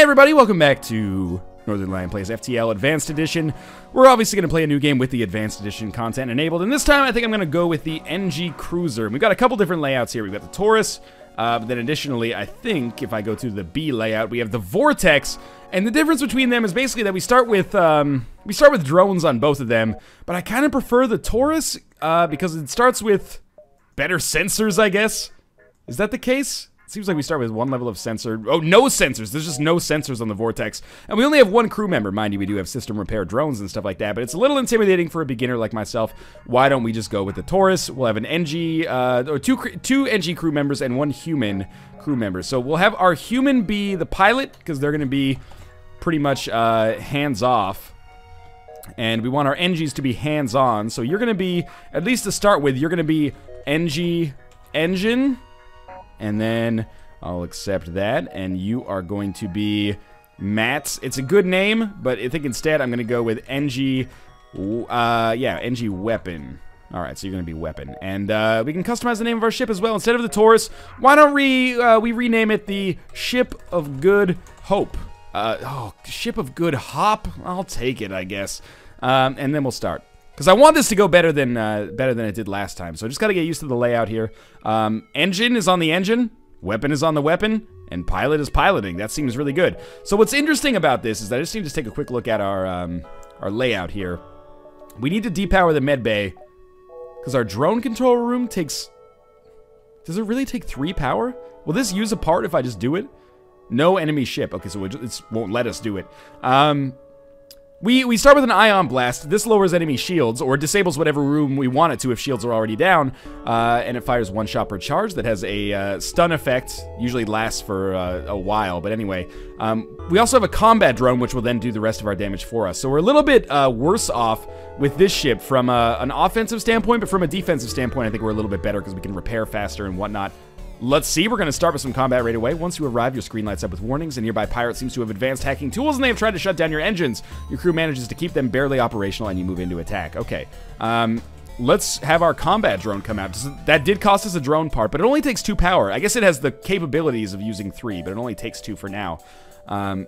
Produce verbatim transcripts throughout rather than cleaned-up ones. Hey everybody, welcome back to Northern Lion Plays F T L Advanced Edition. We're obviously going to play a new game with the Advanced Edition content enabled, and this time I think I'm going to go with the N G Cruiser. We've got a couple different layouts here. We've got the Taurus, uh, but then additionally, I think if I go to the B layout, we have the Vortex, and the difference between them is basically that we start with um, we start with drones on both of them, but I kind of prefer the Taurus uh, because it starts with better sensors, I guess. Is that the case? Seems like we start with one level of sensor. Oh, no sensors. There's just no sensors on the Vortex. And we only have one crew member. Mind you, we do have system repair drones and stuff like that, but it's a little intimidating for a beginner like myself. Why don't we just go with the Taurus? We'll have an N G, uh, or two, two N G crew members and one human crew member. So we'll have our human be the pilot, because they're going to be pretty much uh, hands-off. And we want our N Gs to be hands-on. So you're going to be, at least to start with, you're going to be N G engine. And then I'll accept that, and you are going to be Mats. It's a good name, but I think instead I'm going to go with N G, uh, yeah, N G Weapon. All right, so you're going to be Weapon. And uh, we can customize the name of our ship as well. Instead of the Taurus, why don't we, uh, we rename it the Ship of Good Hope. Uh, oh, Ship of Good Hop? I'll take it, I guess. Um, and then we'll start. Because I want this to go better than uh, better than it did last time, so I just got to get used to the layout here. Um, engine is on the engine, weapon is on the weapon, and pilot is piloting. That seems really good. So what's interesting about this is that I just need to take a quick look at our um, our layout here. We need to depower the med bay because our drone control room takes. Does it really take three power? Will this use a part if I just do it? No enemy ship. Okay, so it won't let us do it. Um, We, we start with an Ion Blast. This lowers enemy shields, or disables whatever room we want it to if shields are already down, uh, and it fires one shot per charge that has a uh, stun effect, usually lasts for uh, a while, but anyway. Um, we also have a combat drone, which will then do the rest of our damage for us, so we're a little bit uh, worse off with this ship from a, an offensive standpoint, but from a defensive standpoint, I think we're a little bit better because we can repair faster and whatnot. Let's see, we're going to start with some combat right away. Once you arrive, your screen lights up with warnings. A nearby pirate seems to have advanced hacking tools, and they have tried to shut down your engines. Your crew manages to keep them barely operational, and you move into attack. Okay, um, let's have our combat drone come out. That did cost us a drone part, but it only takes two power. I guess it has the capabilities of using three, but it only takes two for now. Um,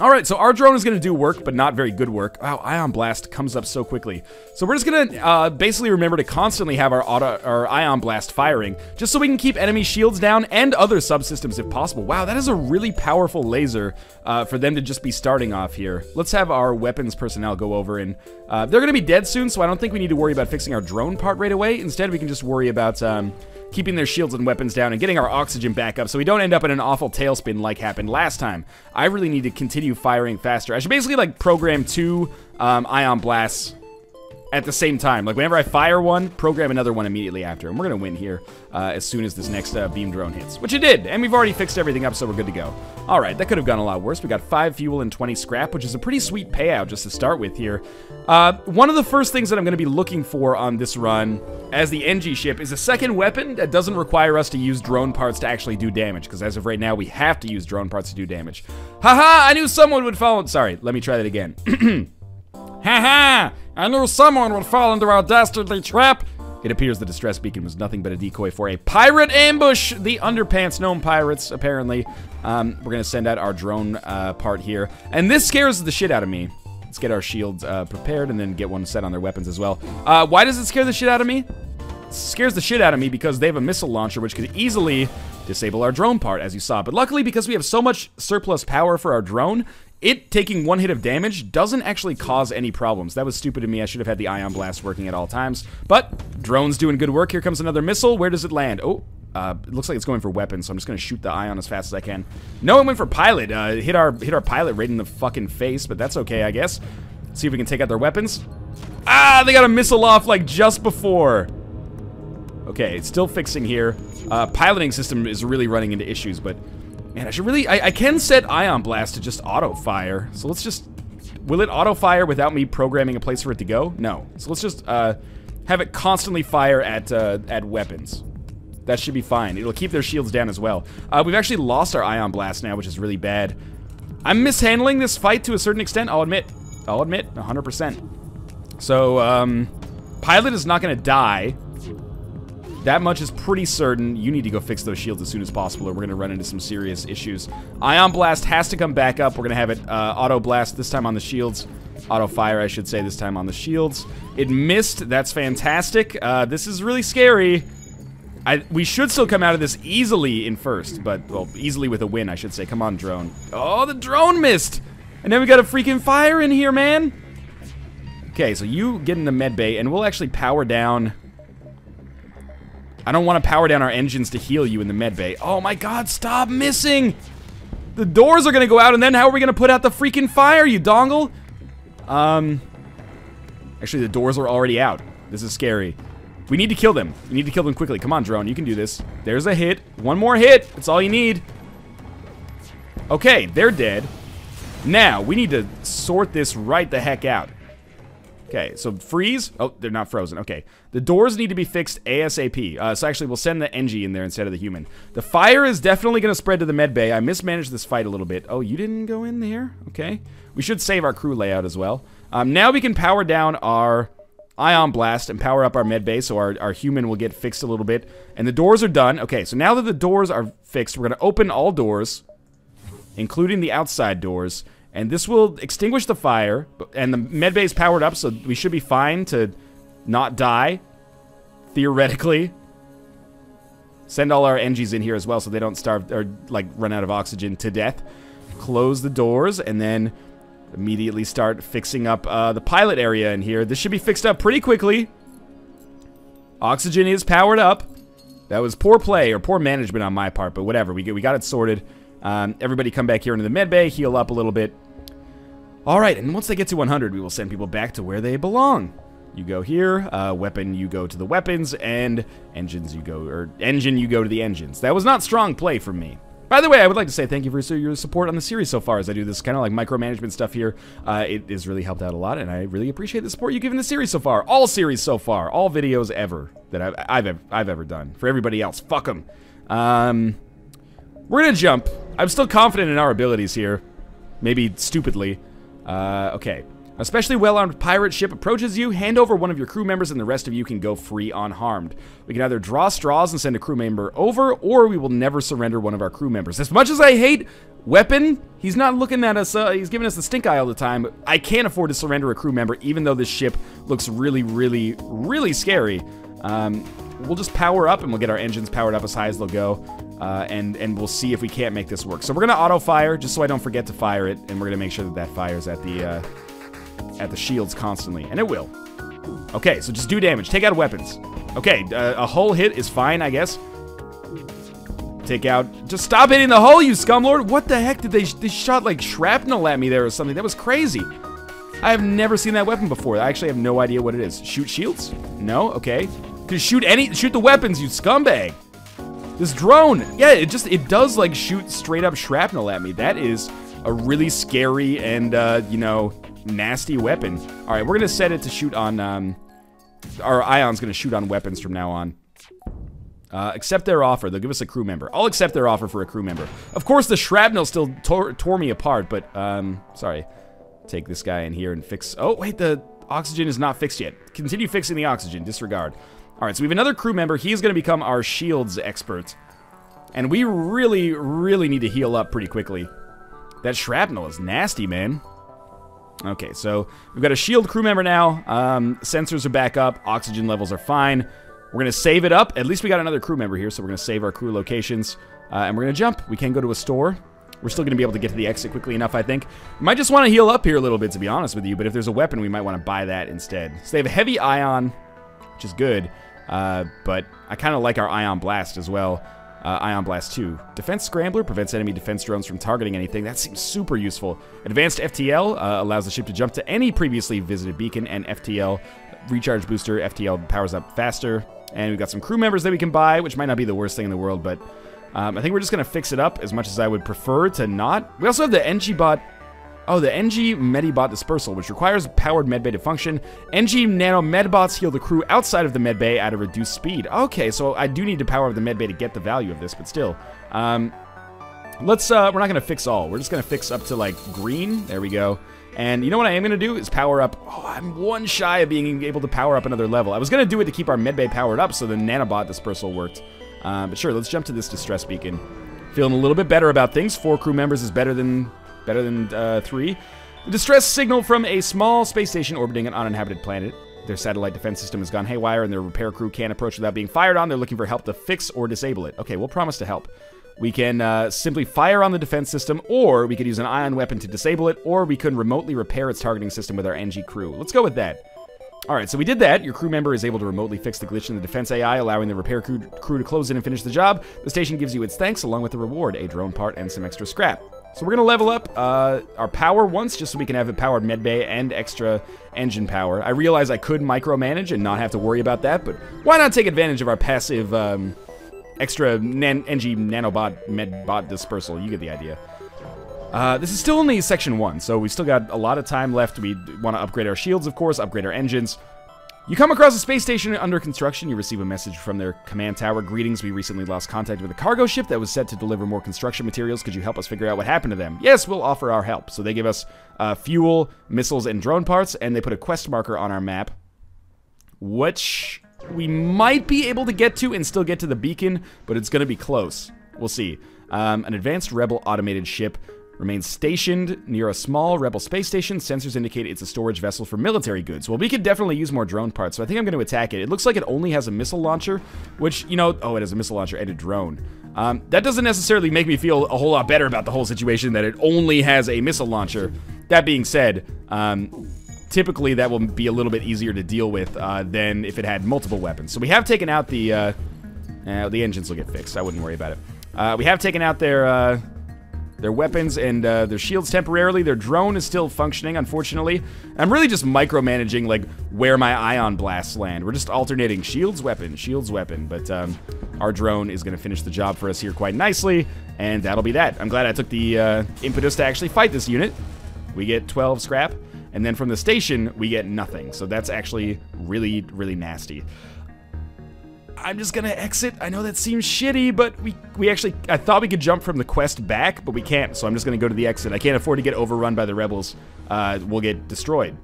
all right, so our drone is going to do work, but not very good work. Wow, Ion Blast comes up so quickly. So we're just going to uh, basically remember to constantly have our, auto, our Ion Blast firing, just so we can keep enemy shields down and other subsystems if possible. Wow, that is a really powerful laser uh, for them to just be starting off here. Let's have our weapons personnel go over, and uh, they're going to be dead soon, so I don't think we need to worry about fixing our drone part right away. Instead, we can just worry about um, keeping their shields and weapons down and getting our oxygen back up so we don't end up in an awful tailspin like happened last time. I really need to continue firing faster. I should basically like program two um, Ion Blasts at the same time. Like whenever I fire one, program another one immediately after. And we're going to win here uh, as soon as this next uh, beam drone hits, which it did. And we've already fixed everything up, so we're good to go. All right, that could have gone a lot worse. We got five fuel and twenty scrap, which is a pretty sweet payout just to start with here. Uh, one of the first things that I'm going to be looking for on this run as the N G ship is a second weapon that doesn't require us to use drone parts to actually do damage, because as of right now, we have to use drone parts to do damage. Haha, I knew someone would follow. Sorry, let me try that again. Haha! I knew someone would fall into our dastardly trap! It appears the distress beacon was nothing but a decoy for a pirate ambush! The underpants gnome pirates, apparently. Um, we're gonna send out our drone uh, part here. And this scares the shit out of me. Let's get our shields uh, prepared and then get one set on their weapons as well. Uh, why does it scare the shit out of me? It scares the shit out of me because they have a missile launcher which could easily disable our drone part, as you saw. But luckily, because we have so much surplus power for our drone, it taking one hit of damage doesn't actually cause any problems. That was stupid of me. I should have had the Ion Blast working at all times. But drone's doing good work. Here comes another missile. Where does it land? Oh, uh, it looks like it's going for weapons, so I'm just going to shoot the Ion as fast as I can. No, it went for pilot. Uh, hit our hit our pilot right in the fucking face, but that's okay, I guess. Let's see if we can take out their weapons. Ah, they got a missile off like just before. Okay, it's still fixing here. Uh, piloting system is really running into issues, but... Man, I should really... I, I can set Ion Blast to just auto-fire. So let's just... Will it auto-fire without me programming a place for it to go? No. So let's just uh, have it constantly fire at, uh, at weapons. That should be fine. It'll keep their shields down as well. Uh, we've actually lost our Ion Blast now, which is really bad. I'm mishandling this fight to a certain extent, I'll admit. I'll admit, one hundred percent. So, um... Pilot is not gonna die. That much is pretty certain. You need to go fix those shields as soon as possible, or we're going to run into some serious issues. Ion Blast has to come back up. We're going to have it uh, auto blast this time on the shields. Auto fire, I should say, this time on the shields. It missed. That's fantastic. Uh, this is really scary. I, we should still come out of this easily in first, but, well, easily with a win, I should say. Come on, drone. Oh, the drone missed! And then we got a freaking fire in here, man! Okay, so you get in the med bay, and we'll actually power down... I don't want to power down our engines to heal you in the med bay. Oh my god, stop missing! The doors are gonna go out, and then how are we gonna put out the freaking fire, you dongle? Um... Actually, the doors are already out. This is scary. We need to kill them. We need to kill them quickly. Come on, drone. You can do this. There's a hit. One more hit. That's all you need. Okay, they're dead. Now, we need to sort this right the heck out. Okay, so freeze. Oh, they're not frozen. Okay. The doors need to be fixed ASAP. Uh, so actually, we'll send the N G in there instead of the human. The fire is definitely going to spread to the med bay. I mismanaged this fight a little bit. Oh, you didn't go in there? Okay. We should save our crew layout as well. Um, now we can power down our... Ion Blast and power up our med bay so our, our human will get fixed a little bit. And the doors are done. Okay, so now that the doors are fixed, we're going to open all doors, including the outside doors. And this will extinguish the fire. And the med bay is powered up, so we should be fine to not die, theoretically. Send all our N Gs in here as well so they don't starve or, like, run out of oxygen to death. Close the doors, and then... immediately start fixing up uh, the pilot area in here. This should be fixed up pretty quickly. Oxygen is powered up. That was poor play or poor management on my part, but whatever. We, we got it sorted. Um, everybody come back here into the med bay, heal up a little bit. All right, and once they get to one hundred, we will send people back to where they belong. You go here, uh, weapon, you go to the weapons, and engines, you go, or engine, you go to the engines. That was not strong play from me. By the way, I would like to say thank you for your support on the series so far as I do this kind of like micromanagement stuff here. Uh, it has really helped out a lot, and I really appreciate the support you've given the series so far. All series so far. All videos ever that I've, I've, ever, I've ever done. For everybody else, fuck them. Um, we're going to jump. I'm still confident in our abilities here. Maybe stupidly. Uh, okay. A specially well-armed pirate ship approaches you, hand over one of your crew members, and the rest of you can go free unharmed. We can either draw straws and send a crew member over, or we will never surrender one of our crew members. As much as I hate Weapon, he's not looking at us, uh, he's giving us the stink eye all the time. I can't afford to surrender a crew member, even though this ship looks really, really, really scary. Um, we'll just power up, and we'll get our engines powered up as high as they'll go. Uh, and, and we'll see if we can't make this work. So we're going to auto-fire, just so I don't forget to fire it, and we're going to make sure that that fires at the... Uh, at the shields constantly, and it will. Okay, so just do damage. Take out weapons. Okay, uh, a hull hit is fine, I guess. Take out... Just stop hitting the hull, you scumlord! What the heck did they... Sh they shot, like, shrapnel at me there or something. That was crazy. I have never seen that weapon before. I actually have no idea what it is. Shoot shields? No? Okay. Cause shoot any... Shoot the weapons, you scumbag! This drone! Yeah, it just... It does, like, shoot straight-up shrapnel at me. That is a really scary and, uh, you know... nasty weapon. All right, we're gonna set it to shoot on. Um, our Ion's gonna shoot on weapons from now on. Uh, accept their offer. They'll give us a crew member. I'll accept their offer for a crew member. Of course, the shrapnel still tore, tore me apart, but um, sorry. Take this guy in here and fix. Oh wait, the oxygen is not fixed yet. Continue fixing the oxygen. Disregard. All right, so we have another crew member. He's gonna become our shields expert, and we really, really need to heal up pretty quickly. That shrapnel is nasty, man. Okay, so we've got a shield crew member now. Um, sensors are back up. Oxygen levels are fine. We're going to save it up. At least we got another crew member here, so we're going to save our crew locations. Uh, and we're going to jump. We can go to a store. We're still going to be able to get to the exit quickly enough, I think. We might just want to heal up here a little bit, to be honest with you. But if there's a weapon, we might want to buy that instead. So they have a heavy ion, which is good. Uh, but I kind of like our Ion Blast as well. Uh, Ion Blast two. Defense Scrambler prevents enemy defense drones from targeting anything. That seems super useful. Advanced F T L uh, allows the ship to jump to any previously visited beacon, and F T L recharge booster. F T L powers up faster. And we've got some crew members that we can buy, which might not be the worst thing in the world, but um, I think we're just going to fix it up as much as I would prefer to not. We also have the N G bot. Oh, the N G Medibot Dispersal, which requires powered medbay to function. N G Nano Medbots heal the crew outside of the medbay at a reduced speed. Okay, so I do need to power up the medbay to get the value of this, but still. Um, let's, uh, we're not going to fix all. We're just going to fix up to, like, green. There we go. And you know what I am going to do is power up. Oh, I'm one shy of being able to power up another level. I was going to do it to keep our medbay powered up so the nanobot dispersal worked. Uh, but sure, let's jump to this distress beacon. Feeling a little bit better about things. Four crew members is better than better than uh, three. The distress signal from a small space station orbiting an uninhabited planet. Their satellite defense system has gone haywire and their repair crew can't approach without being fired on. They're looking for help to fix or disable it. Okay, we'll promise to help. We can uh, simply fire on the defense system, or we could use an ion weapon to disable it, or we can remotely repair its targeting system with our N G crew. Let's go with that. All right, so we did that. Your crew member is able to remotely fix the glitch in the defense A I, allowing the repair crew, crew to close in and finish the job. The station gives you its thanks, along with the reward, a drone part and some extra scrap. So we're going to level up uh, our power once, just so we can have it powered medbay and extra engine power. I realize I could micromanage and not have to worry about that, but why not take advantage of our passive... Um, Extra nan N G Nanobot Medbot Dispersal. You get the idea. Uh, this is still only Section one, so we've still got a lot of time left. We want to upgrade our shields, of course, upgrade our engines. You come across a space station under construction. You receive a message from their command tower. Greetings, we recently lost contact with a cargo ship that was set to deliver more construction materials. Could you help us figure out what happened to them? Yes, we'll offer our help. So they give us uh, fuel, missiles, and drone parts, and they put a quest marker on our map. Which... we might be able to get to and still get to the beacon, but it's going to be close. We'll see. Um, an advanced rebel automated ship remains stationed near a small rebel space station. Sensors indicate it's a storage vessel for military goods. Well, we could definitely use more drone parts, so I think I'm going to attack it. It looks like it only has a missile launcher, which, you know... Oh, it has a missile launcher and a drone. Um, that doesn't necessarily make me feel a whole lot better about the whole situation that it only has a missile launcher. That being said, um... typically, that will be a little bit easier to deal with uh, than if it had multiple weapons. So we have taken out the... Uh, uh, the engines will get fixed. I wouldn't worry about it. Uh, we have taken out their uh, their weapons and uh, their shields temporarily. Their drone is still functioning, unfortunately. I'm really just micromanaging, like, where my ion blasts land. We're just alternating shields, weapon, shields, weapon. But um, our drone is going to finish the job for us here quite nicely. And that'll be that. I'm glad I took the uh, impetus to actually fight this unit. We get twelve scrap. And then from the station, we get nothing. So that's actually really, really nasty. I'm just gonna exit. I know that seems shitty, but we, we actually... I thought we could jump from the quest back, but we can't. So I'm just gonna go to the exit. I can't afford to get overrun by the rebels. Uh, we'll get destroyed.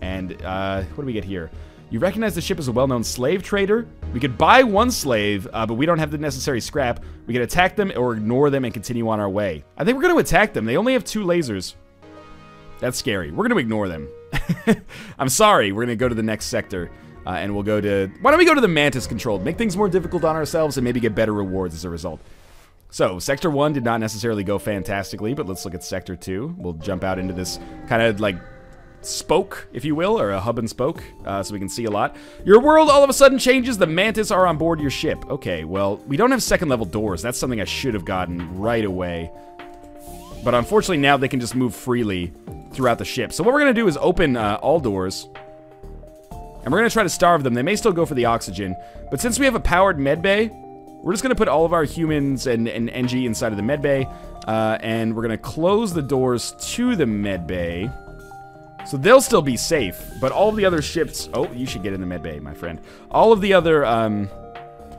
And uh, what do we get here? You recognize the ship as a well-known slave trader. We could buy one slave, uh, but we don't have the necessary scrap. We could attack them or ignore them and continue on our way. I think we're gonna attack them. They only have two lasers. That's scary. We're going to ignore them. I'm sorry. We're going to go to the next sector, uh, and we'll go to... Why don't we go to the Mantis controlled? Make things more difficult on ourselves and maybe get better rewards as a result. So, Sector one did not necessarily go fantastically, but let's look at Sector two. We'll jump out into this kind of, like, spoke, if you will, or a hub and spoke, uh, so we can see a lot. Your world all of a sudden changes. The Mantis are on board your ship. Okay, well, we don't have second-level doors. That's something I should have gotten right away. But unfortunately, now they can just move freely throughout the ship. So what we're going to do is open uh, all doors. And we're going to try to starve them. They may still go for the oxygen. But since we have a powered medbay, we're just going to put all of our humans and, and N G inside of the medbay. Uh, and we're going to close the doors to the medbay. So they'll still be safe. But all of the other ships... Oh, you should get in the medbay, my friend. All of the other... Um,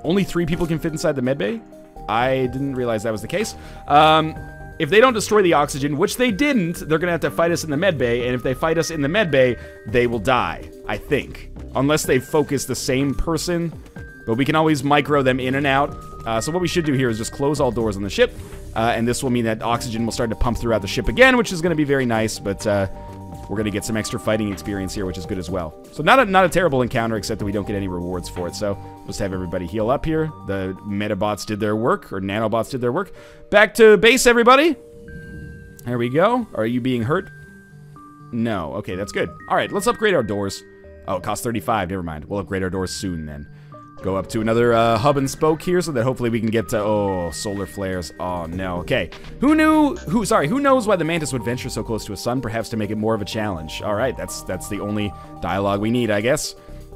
only three people can fit inside the medbay? I didn't realize that was the case. Um... If they don't destroy the oxygen, which they didn't, they're going to have to fight us in the medbay, and if they fight us in the medbay, they will die, I think. Unless they focus the same person, but we can always micro them in and out. Uh, so what we should do here is just close all doors on the ship, uh, and this will mean that oxygen will start to pump throughout the ship again, which is going to be very nice, but uh, we're going to get some extra fighting experience here, which is good as well. So not a, not a terrible encounter, except that we don't get any rewards for it, so... Just have everybody heal up here. The Medibots did their work, or Nanobots did their work. Back to base, everybody. There we go. Are you being hurt? No. Okay, that's good. All right, let's upgrade our doors. Oh, it costs thirty-five. Never mind. We'll upgrade our doors soon, then. Go up to another uh, hub and spoke here so that hopefully we can get to... Oh, solar flares. Oh, no. Okay. Who knew... Who? Sorry, who knows why the Mantis would venture so close to a sun? Perhaps to make it more of a challenge. All right, that's, that's the only dialogue we need, I guess.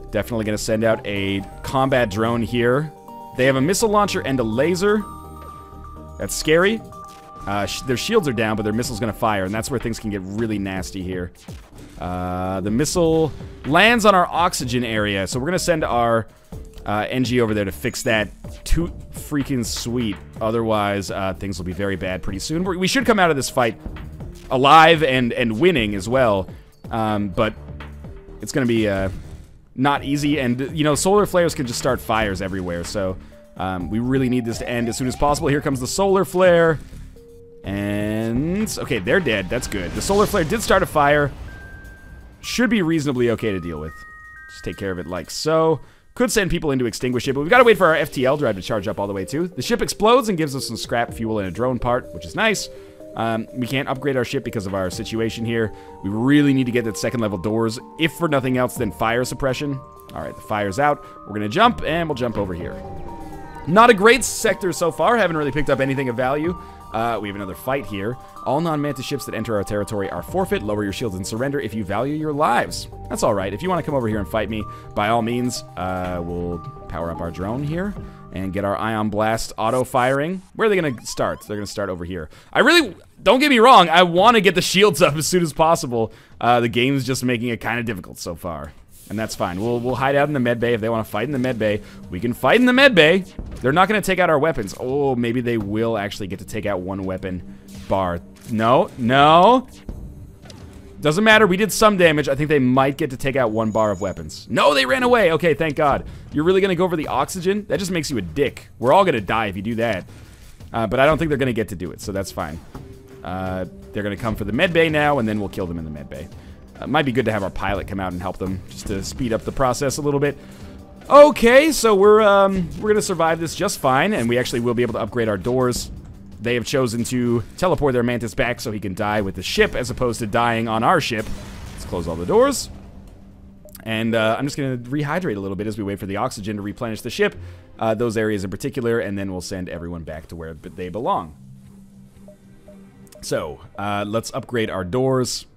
Definitely going to send out a combat drone here. They have a missile launcher and a laser. That's scary. Uh, sh their shields are down, but their missile's going to fire, and that's where things can get really nasty here. Uh, the missile lands on our oxygen area, so we're going to send our uh, N G over there to fix that. Too freaking sweet. Otherwise, uh, things will be very bad pretty soon. We're we should come out of this fight alive and, and winning as well. Um, but it's going to be uh, not easy. And, you know, solar flares can just start fires everywhere. So um, we really need this to end as soon as possible. Here comes the solar flare. And, okay, they're dead. That's good. The solar flare did start a fire. Should be reasonably okay to deal with. Just take care of it like so. Could send people in to extinguish it, but we've got to wait for our F T L drive to charge up all the way too. The ship explodes and gives us some scrap fuel and a drone part, which is nice. Um, we can't upgrade our ship because of our situation here. We really need to get that second level doors, if for nothing else than fire suppression. All right, the fire's out. We're going to jump, and we'll jump over here. Not a great sector so far. Haven't really picked up anything of value. Uh, we have another fight here. All non-Mantis ships that enter our territory are forfeit. Lower your shields and surrender if you value your lives. That's all right. If you want to come over here and fight me, by all means, uh, we'll power up our drone here and get our Ion Blast auto-firing. Where are they going to start? They're going to start over here. I really... Don't get me wrong. I want to get the shields up as soon as possible. Uh, the game's just making it kind of difficult so far. And that's fine. We'll, we'll hide out in the med bay. If they want to fight in the med bay, we can fight in the med bay. They're not going to take out our weapons. Oh, maybe they will actually get to take out one weapon bar. No, no. Doesn't matter. We did some damage. I think they might get to take out one bar of weapons. No, they ran away. Okay, thank God. You're really going to go for the oxygen? That just makes you a dick. We're all going to die if you do that. Uh, but I don't think they're going to get to do it, so that's fine. Uh, they're going to come for the med bay now, and then we'll kill them in the med bay. It might be good to have our pilot come out and help them, just to speed up the process a little bit. Okay, so we're um, we're gonna survive this just fine, and we actually will be able to upgrade our doors. They have chosen to teleport their Mantis back so he can die with the ship as opposed to dying on our ship. Let's close all the doors. And uh, I'm just gonna rehydrate a little bit as we wait for the oxygen to replenish the ship, uh, those areas in particular, and then we'll send everyone back to where they belong. So, uh, let's upgrade our doors.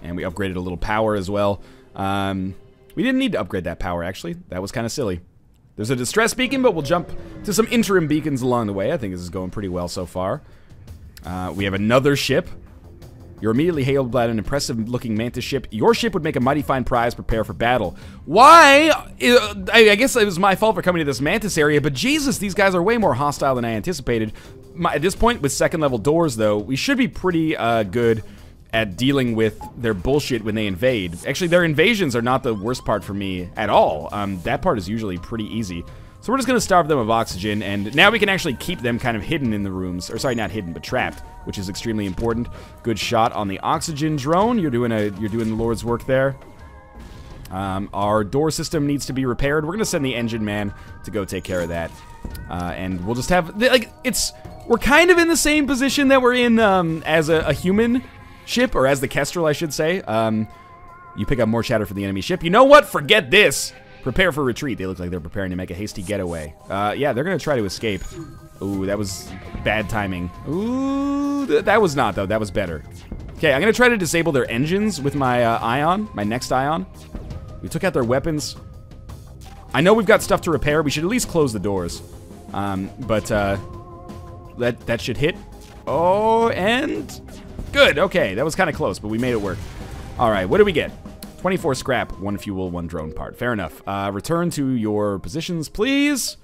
And we upgraded a little power as well. Um, we didn't need to upgrade that power, actually. That was kind of silly. There's a distress beacon, but we'll jump to some interim beacons along the way. I think this is going pretty well so far. Uh, we have another ship. You're immediately hailed by an impressive-looking Mantis ship. Your ship would make a mighty fine prize. Prepare for battle. Why? I guess it was my fault for coming to this Mantis area, but Jesus, these guys are way more hostile than I anticipated. My, at this point, with second-level doors, though, we should be pretty uh, good at dealing with their bullshit when they invade. Actually, their invasions are not the worst part for me at all. Um, that part is usually pretty easy. So we're just gonna starve them of oxygen, and now we can actually keep them kind of hidden in the rooms. Or sorry, not hidden, but trapped, which is extremely important. Good shot on the oxygen drone. You're doing a you're doing the Lord's work there. Um, our door system needs to be repaired. We're gonna send the engine man to go take care of that, uh, and we'll just have like it's we're kind of in the same position that we're in um, as a, a human ship, or as the Kestrel, I should say. Um, you pick up more chatter from the enemy ship. You know what? Forget this. Prepare for retreat. They look like they're preparing to make a hasty getaway. Uh, yeah, they're going to try to escape. Ooh, that was bad timing. Ooh, th that was not, though. That was better. Okay, I'm going to try to disable their engines with my uh, Ion, my next Ion. We took out their weapons. I know we've got stuff to repair. We should at least close the doors. Um, but uh, that, that should hit. Oh, and... Good, okay, that was kind of close, but we made it work. All right, what do we get? twenty-four scrap, one fuel, one drone part. Fair enough. Uh, return to your positions, please.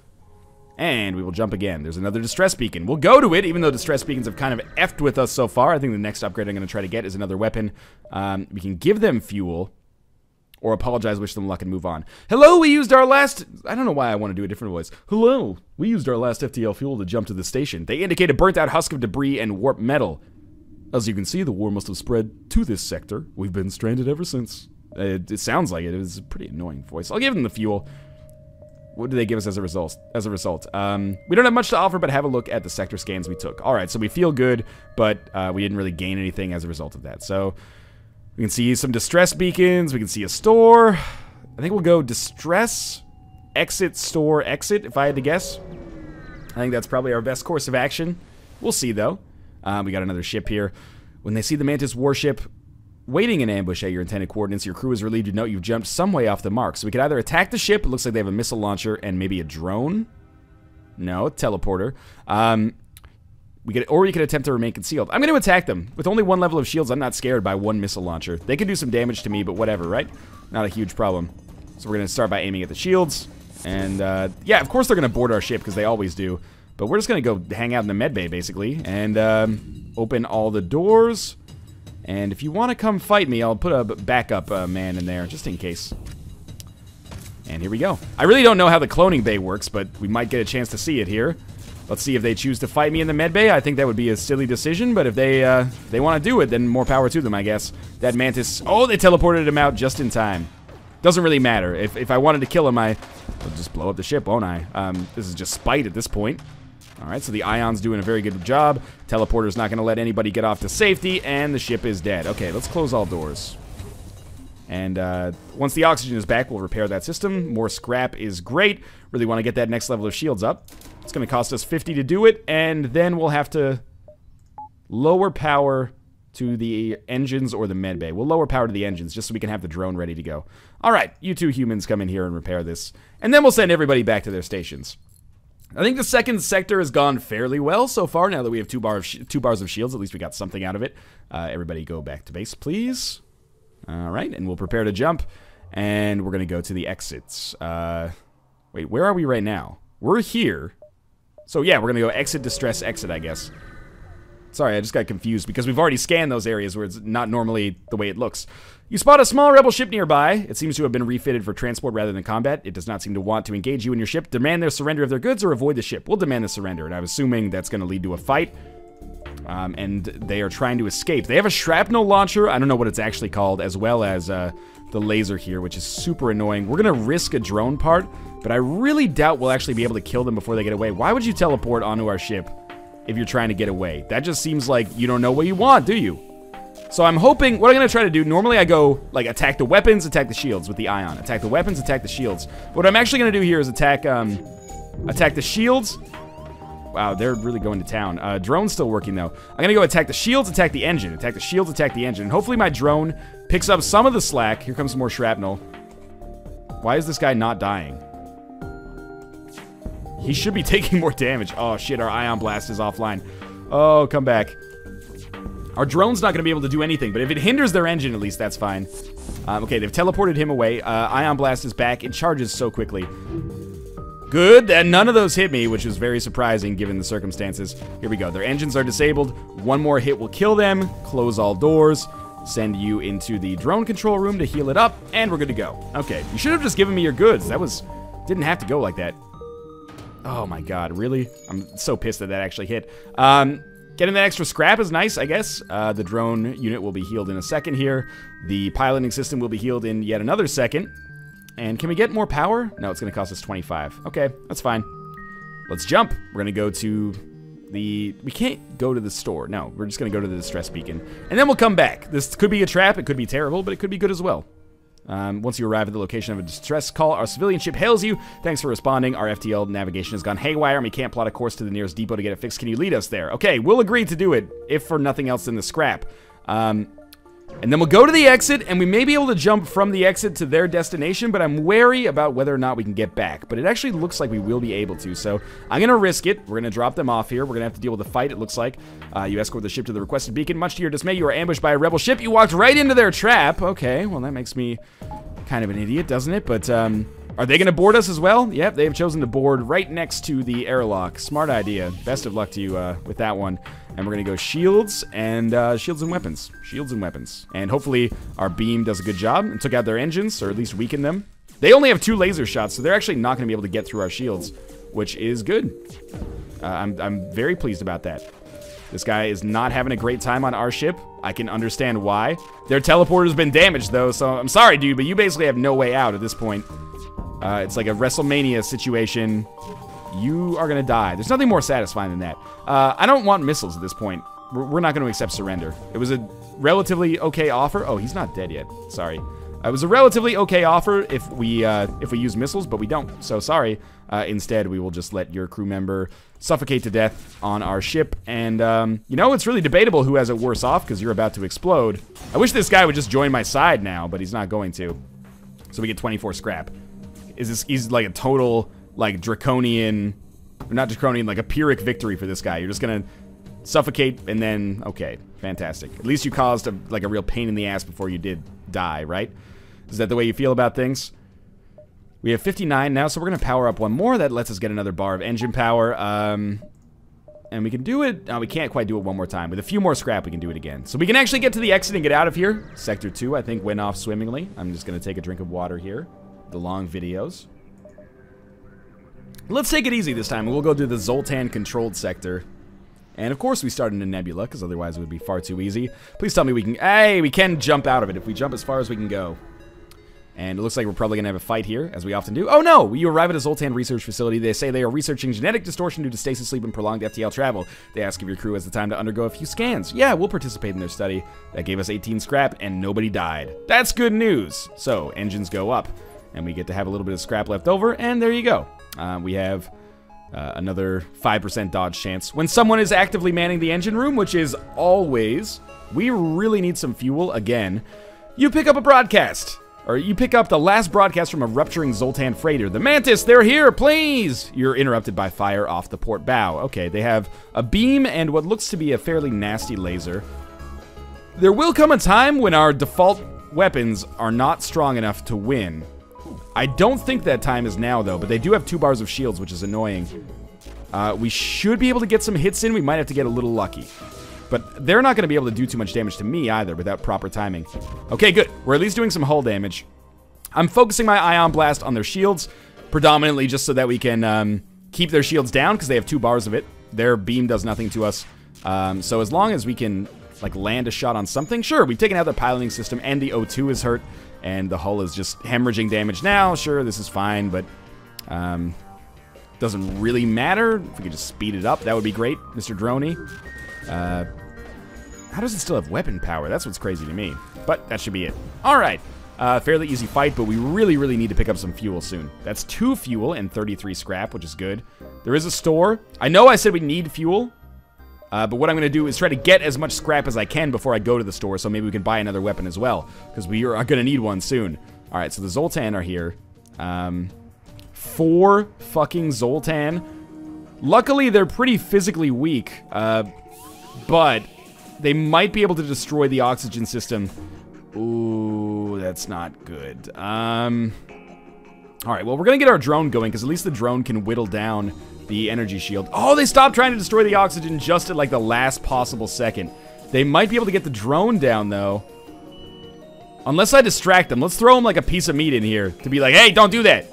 And we will jump again. There's another distress beacon. We'll go to it, even though distress beacons have kind of effed with us so far. I think the next upgrade I'm going to try to get is another weapon. Um, we can give them fuel, or apologize, wish them luck, and move on. Hello, we used our last... I don't know why I want to do a different voice. Hello, we used our last F T L fuel to jump to the station. They indicate a burnt-out husk of debris and warp metal. As you can see, the war must have spread to this sector. We've been stranded ever since. It, it sounds like it. It was a pretty annoying voice. I'll give them the fuel. What do they give us as a result? As a result, um, we don't have much to offer, but have a look at the sector scans we took. All right, so we feel good, but uh, we didn't really gain anything as a result of that. So we can see some distress beacons. We can see a store. I think we'll go distress, exit, store, exit, if I had to guess. I think that's probably our best course of action. We'll see, though. Um, we got another ship here. When they see the Mantis warship waiting in ambush at your intended coordinates, your crew is relieved to note you've jumped some way off the mark. So we could either attack the ship. It looks like they have a missile launcher and maybe a drone. No, teleporter. Um, we could, or you could attempt to remain concealed. I'm going to attack them. With only one level of shields, I'm not scared by one missile launcher. They can do some damage to me, but whatever, right? Not a huge problem. So we're going to start by aiming at the shields. And, uh, yeah, of course they're going to board our ship because they always do. But we're just going to go hang out in the med bay, basically, and um, open all the doors. And if you want to come fight me, I'll put a backup uh, man in there, just in case. And here we go. I really don't know how the cloning bay works, but we might get a chance to see it here. Let's see if they choose to fight me in the med bay. I think that would be a silly decision, but if they uh, they want to do it, then more power to them, I guess. That Mantis... Oh, they teleported him out just in time. Doesn't really matter. If, if I wanted to kill him, I... I'll just blow up the ship, won't I? Um, this is just spite at this point. Alright, so the Ion's doing a very good job. Teleporter's not going to let anybody get off to safety, and the ship is dead. Okay, let's close all doors. And uh, once the oxygen is back, we'll repair that system. More scrap is great. Really want to get that next level of shields up. It's going to cost us fifty to do it, and then we'll have to lower power to the engines or the med bay. We'll lower power to the engines just so we can have the drone ready to go. Alright, you two humans come in here and repair this. And then we'll send everybody back to their stations. I think the second sector has gone fairly well so far. Now that we have two, bar of sh two bars of shields, at least we got something out of it. Uh, everybody go back to base, please. Alright, and we'll prepare to jump. And we're going to go to the exits. Uh, wait, where are we right now? We're here. So yeah, we're going to go exit, distress, exit, I guess. Sorry, I just got confused because we've already scanned those areas where it's not normally the way it looks. You spot a small rebel ship nearby. It seems to have been refitted for transport rather than combat. It does not seem to want to engage you and your ship. Demand their surrender of their goods or avoid the ship. We'll demand the surrender, and I'm assuming that's going to lead to a fight. Um, and they are trying to escape. They have a shrapnel launcher. I don't know what it's actually called, as well as uh, the laser here, which is super annoying. We're going to risk a drone part, but I really doubt we'll actually be able to kill them before they get away. Why would you teleport onto our ship if you're trying to get away? That just seems like you don't know what you want, do you? So I'm hoping, what I'm going to try to do, normally I go, like, attack the weapons, attack the shields with the Ion. Attack the weapons, attack the shields. What I'm actually going to do here is attack, um, attack the shields. Wow, they're really going to town. Uh, drone's still working, though. I'm going to go attack the shields, attack the engine. Attack the shields, attack the engine. And hopefully my drone picks up some of the slack. Here comes some more shrapnel. Why is this guy not dying? He should be taking more damage. Oh, shit, our Ion Blast is offline. Oh, come back. Our drone's not going to be able to do anything, but if it hinders their engine, at least that's fine. Um, okay, they've teleported him away. Uh, Ion Blast is back. It charges so quickly. Good, and none of those hit me, which is very surprising given the circumstances. Here we go. Their engines are disabled. One more hit will kill them. Close all doors. Send you into the drone control room to heal it up, and we're good to go. Okay, you should have just given me your goods. That was... didn't have to go like that. Oh my god, really? I'm so pissed that that actually hit. Um, getting that extra scrap is nice, I guess. Uh, the drone unit will be healed in a second here. The piloting system will be healed in yet another second. And can we get more power? No, it's going to cost us twenty-five. Okay, that's fine. Let's jump. We're going to go to the... We can't go to the store. No, we're just going to go to the distress beacon. And then we'll come back. This could be a trap. It could be terrible, but it could be good as well. Um, once you arrive at the location of a distress call, our civilian ship hails you. Thanks for responding. Our F T L navigation has gone haywire, and we can't plot a course to the nearest depot to get it fixed. Can you lead us there? Okay, we'll agree to do it, if for nothing else than the scrap. Um, and then we'll go to the exit, and we may be able to jump from the exit to their destination, but I'm wary about whether or not we can get back. But it actually looks like we will be able to, so I'm going to risk it. We're going to drop them off here. We're going to have to deal with the fight, it looks like. Uh, you escort the ship to the requested beacon. Much to your dismay, you are ambushed by a rebel ship. You walked right into their trap. Okay, well, that makes me kind of an idiot, doesn't it? But um, are they going to board us as well? Yep, they have chosen to board right next to the airlock. Smart idea. Best of luck to you uh, with that one. And we're going to go shields and uh, shields and weapons. Shields and weapons. And hopefully our beam does a good job and took out their engines, or at least weakened them. They only have two laser shots, so they're actually not going to be able to get through our shields, which is good. Uh, I'm, I'm very pleased about that. This guy is not having a great time on our ship. I can understand why. Their teleporter's been damaged, though, so I'm sorry, dude, but you basically have no way out at this point. Uh, it's like a WrestleMania situation. You are going to die. There's nothing more satisfying than that. Uh, I don't want missiles at this point. We're, we're not going to accept surrender. It was a relatively okay offer. Oh, he's not dead yet. Sorry. It was a relatively okay offer if we uh, if we use missiles, but we don't. So sorry. Uh, instead, we will just let your crew member suffocate to death on our ship. And, um, you know, it's really debatable who has it worse off because you're about to explode. I wish this guy would just join my side now, but he's not going to. So we get twenty-four scrap. Is this, he's like a total, like, draconian, or not draconian, like a Pyrrhic victory for this guy. You're just going to suffocate and then, okay, fantastic. At least you caused, a, like, a real pain in the ass before you did die, right? Is that the way you feel about things? We have fifty-nine now, so we're going to power up one more. That lets us get another bar of engine power. Um, and we can do it. Oh, we can't quite do it one more time. With a few more scrap, we can do it again. So we can actually get to the exit and get out of here. Sector two, I think, went off swimmingly. I'm just going to take a drink of water here. The long videos. Let's take it easy this time, and we'll go to the Zoltan-controlled sector. And, of course, we start in a nebula, because otherwise it would be far too easy. Please tell me we can... Hey, we can jump out of it if we jump as far as we can go. And it looks like we're probably going to have a fight here, as we often do. Oh, no! You arrive at a Zoltan research facility. They say they are researching genetic distortion due to stasis sleep and prolonged F T L travel. They ask if your crew has the time to undergo a few scans. Yeah, we'll participate in their study. That gave us eighteen scrap, and nobody died. That's good news! So, engines go up, and we get to have a little bit of scrap left over, and there you go. Uh, we have... Uh, another five percent dodge chance. When someone is actively manning the engine room, which is always, we really need some fuel again. You pick up a broadcast, or you pick up the last broadcast from a rupturing Zoltan freighter. The Mantis, they're here, please! You're interrupted by fire off the port bow. Okay, they have a beam and what looks to be a fairly nasty laser. There will come a time when our default weapons are not strong enough to win. I don't think that time is now, though, but they do have two bars of shields, which is annoying. Uh, we should be able to get some hits in. We might have to get a little lucky. But they're not going to be able to do too much damage to me, either, without proper timing. Okay, good. We're at least doing some hull damage. I'm focusing my Ion Blast on their shields, predominantly just so that we can um, keep their shields down, because they have two bars of it. Their beam does nothing to us. Um, so as long as we can, like, land a shot on something, sure, we've taken out their piloting system, and the O two is hurt. And the hull is just hemorrhaging damage now. Sure, this is fine, but um, doesn't really matter. If we could just speed it up, that would be great, Mister Droney. Uh, how does it still have weapon power? That's what's crazy to me. But that should be it. All right, uh, fairly easy fight, but we really, really need to pick up some fuel soon. That's two fuel and thirty-three scrap, which is good. There is a store. I know I said we need fuel. Uh, but what I'm going to do is try to get as much scrap as I can before I go to the store, so maybe we can buy another weapon as well, because we are going to need one soon. All right, so the Zoltan are here. Um, four fucking Zoltan. Luckily, they're pretty physically weak, uh, but they might be able to destroy the oxygen system. Ooh, that's not good. Um, all right, well, we're going to get our drone going, because at least the drone can whittle down the energy shield. Oh, they stopped trying to destroy the oxygen just at like the last possible second. They might be able to get the drone down though. Unless I distract them. Let's throw them like a piece of meat in here to be like, hey, don't do that.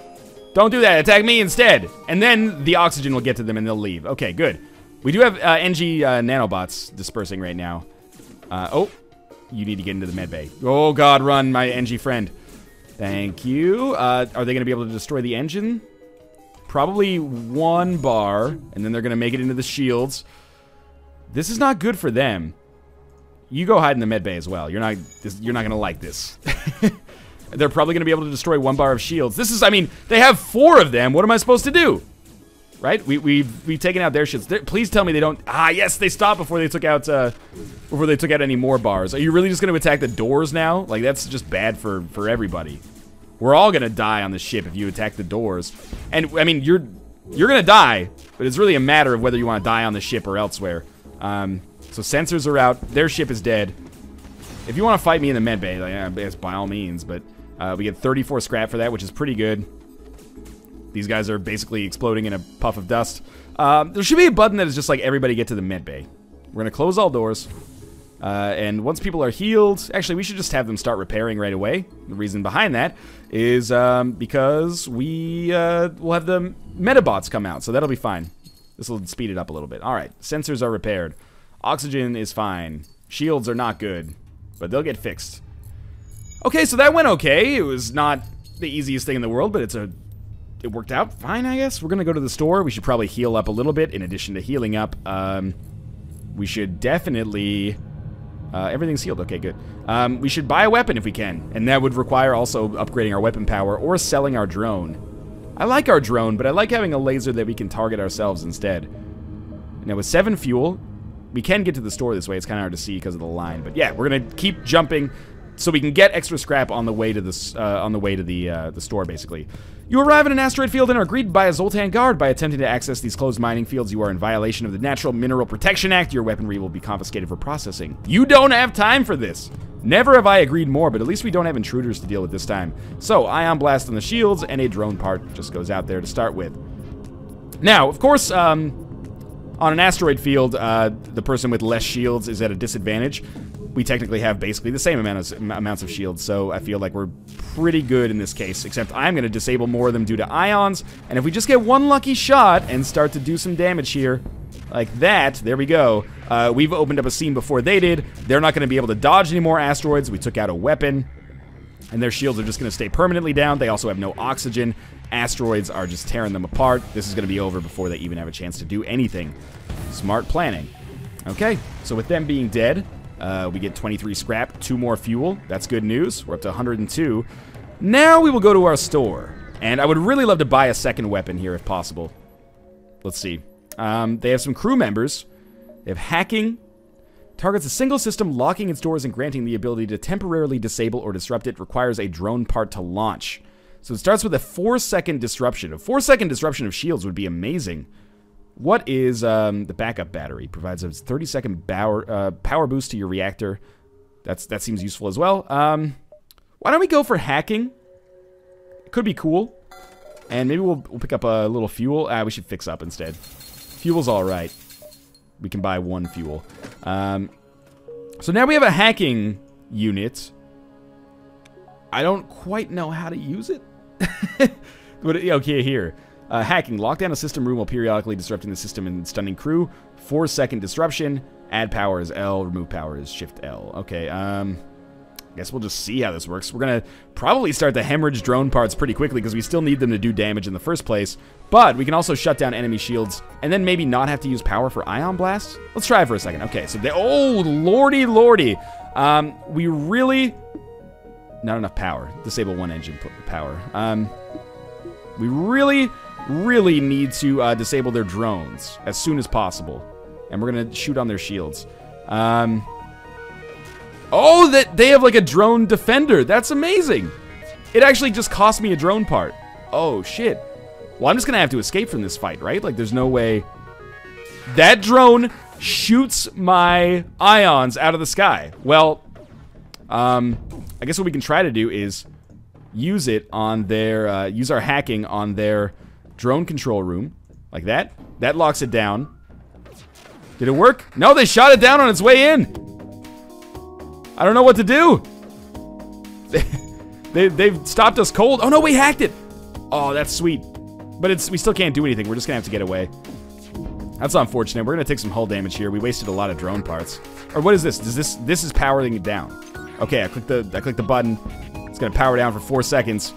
Don't do that. Attack me instead. And then the oxygen will get to them and they'll leave. Okay, good. We do have uh, N G uh, nanobots dispersing right now. Uh, oh, you need to get into the med bay. Oh God, run, my N G friend. Thank you. Uh, are they going to be able to destroy the engine? Probably one bar, and then they're going to make it into the shields. This is not good for them. You go hide in the med bay as well. You're not this, you're not going to like this. They're probably going to be able to destroy one bar of shields. This is, I mean, they have four of them. What am I supposed to do? Right? We, we've, we've taken out their shields. They're, please tell me they don't... Ah, yes, they stopped before they took out uh, before they took out any more bars. Are you really just going to attack the doors now? Like, that's just bad for, for everybody. We're all gonna die on the ship if you attack the doors. And, I mean, you're you're gonna die, but it's really a matter of whether you wanna die on the ship or elsewhere. Um, so sensors are out, their ship is dead. If you wanna fight me in the med bay, like, I guess by all means, but uh, we get thirty-four scrap for that, which is pretty good. These guys are basically exploding in a puff of dust. Um, there should be a button that is just like, everybody get to the med bay. We're gonna close all doors. Uh, and once people are healed, actually, we should just have them start repairing right away. The reason behind that is um, because we uh, will have the Medibots come out, so that'll be fine. This will speed it up a little bit. All right, sensors are repaired. Oxygen is fine. Shields are not good, but they'll get fixed. Okay, so that went okay. It was not the easiest thing in the world, but it's a it worked out fine, I guess. We're going to go to the store. We should probably heal up a little bit. In addition to healing up, um, we should definitely... Uh, everything's healed. Okay, good. Um, we should buy a weapon if we can, and that would require also upgrading our weapon power or selling our drone. I like our drone, but I like having a laser that we can target ourselves instead. Now, with seven fuel, we can get to the store this way. It's kind of hard to see because of the line, but yeah, we're gonna keep jumping so we can get extra scrap on the way to the uh, on the way to the uh, the store. Basically, you arrive in an asteroid field and are greeted by a Zoltan guard. By attempting to access these closed mining fields, you are in violation of the Natural Mineral Protection Act. Your weaponry will be confiscated for processing. You don't have time for this. Never have I agreed more, but at least we don't have intruders to deal with this time. So, Ion Blast on the shields, and a drone part just goes out there to start with. Now, of course, um, on an asteroid field, uh, the person with less shields is at a disadvantage. We technically have basically the same amount of, amounts of shields, so I feel like we're pretty good in this case, except I'm going to disable more of them due to ions, and if we just get one lucky shot and start to do some damage here, like that, there we go. Uh, we've opened up a seam before they did. They're not going to be able to dodge any more asteroids. We took out a weapon, and their shields are just going to stay permanently down. They also have no oxygen. Asteroids are just tearing them apart. This is going to be over before they even have a chance to do anything. Smart planning. Okay, so with them being dead, Uh, we get twenty-three scrap, two more fuel. That's good news. We're up to one hundred and two. Now we will go to our store. And I would really love to buy a second weapon here if possible. Let's see. Um, they have some crew members. They have hacking. Targets a single system, locking its doors and granting the ability to temporarily disable or disrupt it. Requires a drone part to launch. So it starts with a four second disruption. A four second disruption of shields would be amazing. What is um, the backup battery? Provides a thirty second power, uh, power boost to your reactor. That's That seems useful as well. Um, why don't we go for hacking? It could be cool. And maybe we'll, we'll pick up a little fuel. Ah, we should fix up instead. Fuel's all right. We can buy one fuel. Um, so now we have a hacking unit. I don't quite know how to use it. But, okay, here. Uh, hacking. Lock down a system room while periodically disrupting the system and stunning crew. Four second disruption. Add power is L. Remove power is Shift L. Okay, um... I guess we'll just see how this works. We're gonna probably start to hemorrhage drone parts pretty quickly because we still need them to do damage in the first place. But we can also shut down enemy shields and then maybe not have to use power for Ion Blast. Let's try it for a second. Okay, so they... Oh, lordy, lordy! Um, we really... Not enough power. Disable one engine power. Um, we really... really need to uh, disable their drones as soon as possible. And we're going to shoot on their shields. Um, oh, that they have like a drone defender. That's amazing. It actually just cost me a drone part. Oh, shit. Well, I'm just going to have to escape from this fight, right? Like, there's no way. That drone shoots my ions out of the sky. Well, um, I guess what we can try to do is use it on their... Uh, use our hacking on their... drone control room, like that. That locks it down. Did it work? No, they shot it down on its way in. I don't know what to do. they, they've stopped us cold. Oh no, we hacked it. Oh, that's sweet. But it's we still can't do anything. We're just gonna have to get away. That's unfortunate. We're gonna take some hull damage here. We wasted a lot of drone parts. Or what is this? Does this this is powering it down? Okay, I clicked the I clicked the button. It's gonna power down for four seconds.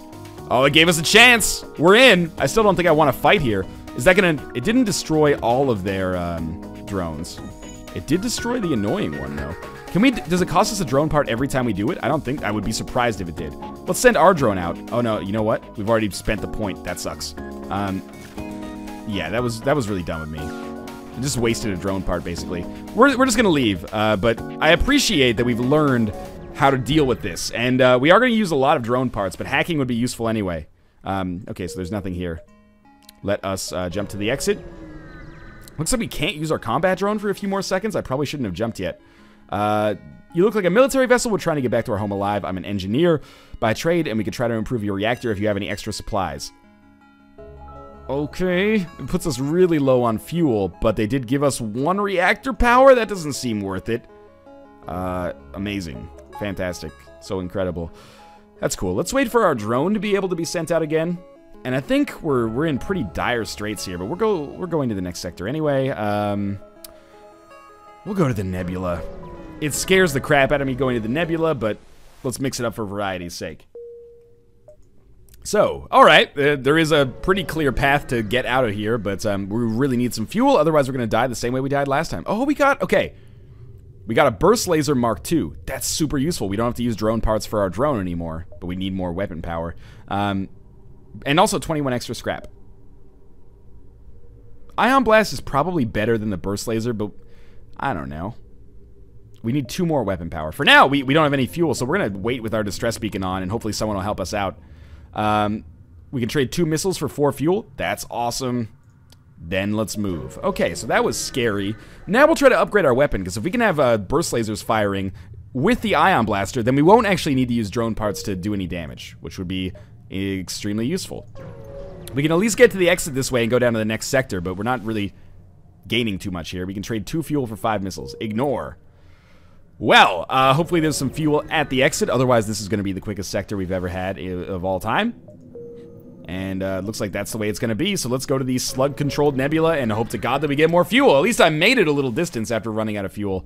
Oh, it gave us a chance. We're in. I still don't think I want to fight here. Is that going to... It didn't destroy all of their um, drones. It did destroy the annoying one, though. Can we... Does it cost us a drone part every time we do it? I don't think... I would be surprised if it did. Let's send our drone out. Oh, no. You know what? We've already spent the point. That sucks. Um, yeah, that was that was really dumb of me. I just wasted a drone part, basically. We're, we're just going to leave. Uh, but I appreciate that we've learned... how to deal with this, and uh, we are going to use a lot of drone parts, but hacking would be useful anyway. Um, okay, so there's nothing here. Let us uh, jump to the exit. Looks like we can't use our combat drone for a few more seconds. I probably shouldn't have jumped yet. Uh, you look like a military vessel. We're trying to get back to our home alive. I'm an engineer by trade, and we could try to improve your reactor if you have any extra supplies. Okay, it puts us really low on fuel, but they did give us one reactor power. That doesn't seem worth it. Uh, amazing. Fantastic. So incredible. That's cool. Let's wait for our drone to be able to be sent out again. And I think we're we're in pretty dire straits here, but we're go we're going to the next sector anyway. Um We'll go to the nebula. It scares the crap out of me going to the nebula, but let's mix it up for variety's sake. So, all right, uh, there is a pretty clear path to get out of here, but um we really need some fuel, otherwise we're going to die the same way we died last time. Oh, we got okay. We got a Burst Laser Mark two. That's super useful. We don't have to use drone parts for our drone anymore, but we need more weapon power. Um, and also twenty-one extra scrap. Ion Blast is probably better than the Burst Laser, but I don't know. We need two more weapon power. For now, we, we don't have any fuel, so we're going to wait with our Distress Beacon on, and hopefully someone will help us out. Um, we can trade two missiles for four fuel. That's awesome. Then let's move. Okay, so that was scary. Now we'll try to upgrade our weapon, because if we can have uh, burst lasers firing with the Ion Blaster, then we won't actually need to use drone parts to do any damage, which would be extremely useful. We can at least get to the exit this way and go down to the next sector, but we're not really gaining too much here. We can trade two fuel for five missiles. Ignore. Well, uh, hopefully there's some fuel at the exit. Otherwise, this is going to be the quickest sector we've ever had of all time. And uh, looks like that's the way it's going to be. So let's go to the slug-controlled nebula and hope to God that we get more fuel. At least I made it a little distance after running out of fuel.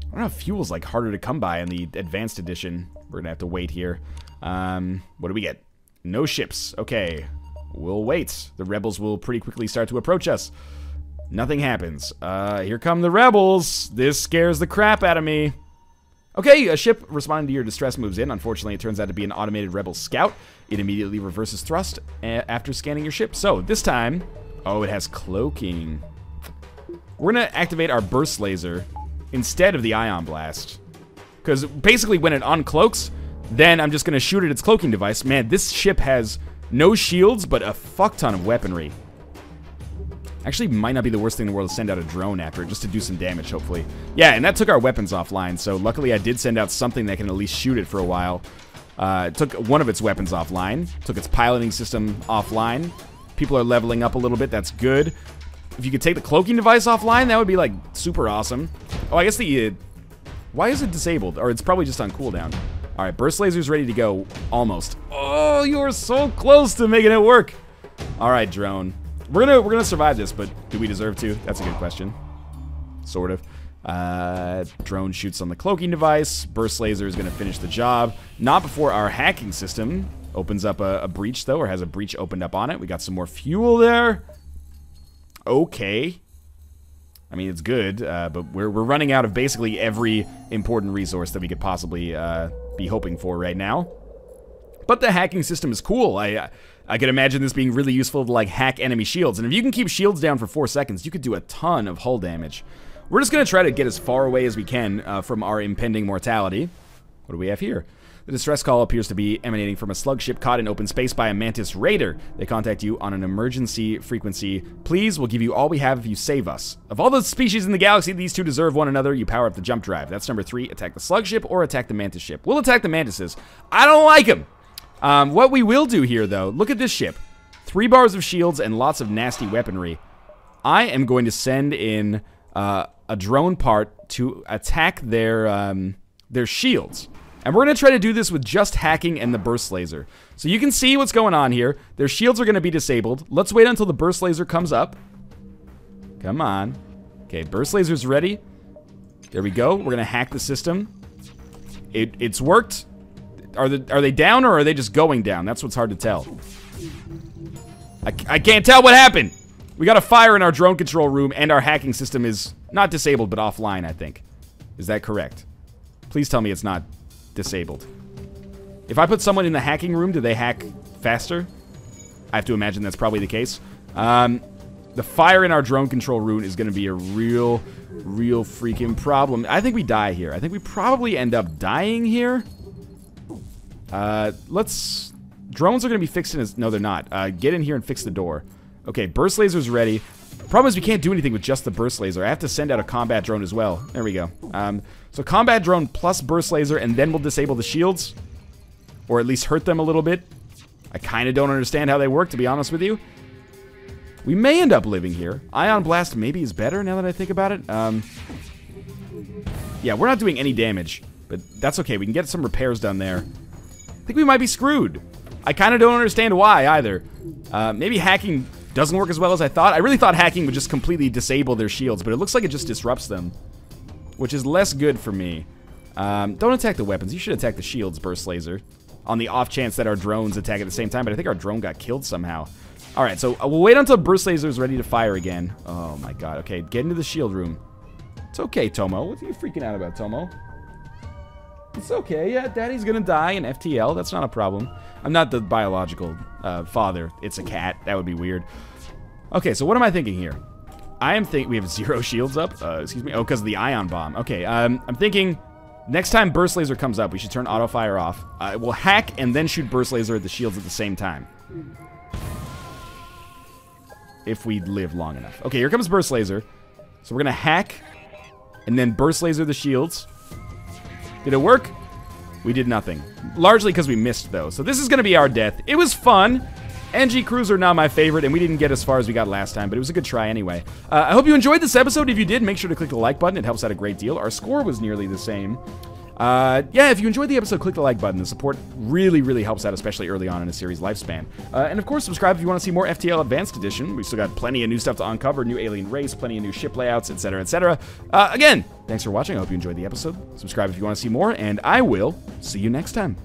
I don't know if fuel's like harder to come by in the Advanced Edition. We're going to have to wait here. Um, what do we get? No ships. Okay. We'll wait. The rebels will pretty quickly start to approach us. Nothing happens. Uh, here come the rebels. This scares the crap out of me. Okay, a ship responding to your distress moves in. Unfortunately, it turns out to be an automated rebel scout. It immediately reverses thrust after scanning your ship. So this time, oh, it has cloaking. We're gonna activate our burst laser instead of the ion blast. Because basically when it uncloaks, then I'm just gonna shoot at its cloaking device. Man, this ship has no shields, but a fuck ton of weaponry. Actually, might not be the worst thing in the world to send out a drone after it, just to do some damage, hopefully. Yeah, and that took our weapons offline, so luckily I did send out something that can at least shoot it for a while. Uh, it took one of its weapons offline, took its piloting system offline. People are leveling up a little bit, that's good. If you could take the cloaking device offline, that would be, like, super awesome. Oh, I guess the... Uh, why is it disabled? Or it's probably just on cooldown. All right, burst laser's ready to go, almost. Oh, you're so close to making it work. All right, drone. We're gonna we're gonna survive this, but do we deserve to? That's a good question. Sort of. Uh, drone shoots on the cloaking device. Burst laser is gonna finish the job. Not before our hacking system opens up a, a breach though, or has a breach opened up on it. We got some more fuel there. Okay. I mean it's good, uh, but we're we're running out of basically every important resource that we could possibly uh, be hoping for right now. But the hacking system is cool. I I could imagine this being really useful to like hack enemy shields. And if you can keep shields down for four seconds, you could do a ton of hull damage. We're just gonna try to get as far away as we can uh, from our impending mortality. What do we have here? The distress call appears to be emanating from a slug ship caught in open space by a Mantis raider. They contact you on an emergency frequency. Please, we'll give you all we have if you save us. Of all the species in the galaxy, these two deserve one another. You power up the jump drive. That's number three. Attack the slug ship or attack the Mantis ship. We'll attack the Mantises. I don't like them. Um, what we will do here, though, look at this ship. Three bars of shields and lots of nasty weaponry. I am going to send in uh, a drone part to attack their, um, their shields. And we're going to try to do this with just hacking and the burst laser. So you can see what's going on here. Their shields are going to be disabled. Let's wait until the burst laser comes up. Come on. Okay, burst laser's ready. There we go. We're going to hack the system. It, it's worked. Are, the, are they down or are they just going down? That's what's hard to tell. I, I can't tell what happened. We got a fire in our drone control room and our hacking system is not disabled but offline, I think. Is that correct? Please tell me it's not disabled. If I put someone in the hacking room, do they hack faster? I have to imagine that's probably the case. Um, the fire in our drone control room is going to be a real, real freaking problem. I think we die here. I think we probably end up dying here. Uh, let's... Drones are going to be fixed in as... No, they're not. Uh, get in here and fix the door. Okay, burst laser's ready. Problem is we can't do anything with just the burst laser. I have to send out a combat drone as well. There we go. Um, so combat drone plus burst laser, and then we'll disable the shields. Or at least hurt them a little bit. I kind of don't understand how they work, to be honest with you. We may end up living here. Ion Blast maybe is better, now that I think about it. Um, yeah, we're not doing any damage. But that's okay. We can get some repairs done there. I think we might be screwed. I kind of don't understand why either. Uh, maybe hacking doesn't work as well as I thought. I really thought hacking would just completely disable their shields, but it looks like it just disrupts them, which is less good for me. Um, don't attack the weapons. You should attack the shields, burst laser, on the off chance that our drones attack at the same time, but I think our drone got killed somehow. All right, so we'll wait until burst laser is ready to fire again. Oh my God, okay, get into the shield room. It's okay, Tomo. What are you freaking out about, Tomo? It's okay, yeah, daddy's gonna die in F T L, that's not a problem. I'm not the biological uh, father, it's a cat, that would be weird. Okay, so what am I thinking here? I am thinking, we have zero shields up, uh, excuse me, oh, because of the ion bomb. Okay, um, I'm thinking next time burst laser comes up, we should turn auto fire off. Uh, we'll hack and then shoot burst laser at the shields at the same time. If we live long enough. Okay, here comes burst laser. So we're gonna hack and then burst laser the shields. Did it work? We did nothing. Largely because we missed, though. So this is going to be our death. It was fun. N G Cruiser, not my favorite, and we didn't get as far as we got last time, but it was a good try anyway. Uh, I hope you enjoyed this episode. If you did, make sure to click the like button. It helps out a great deal. Our score was nearly the same. Uh, yeah, if you enjoyed the episode, click the like button. The support really, really helps out, especially early on in a series' lifespan. Uh, and of course, subscribe if you want to see more F T L Advanced Edition. We've still got plenty of new stuff to uncover, new alien race, plenty of new ship layouts, et cetera, et cetera. Uh, again, thanks for watching. I hope you enjoyed the episode. Subscribe if you want to see more, and I will see you next time.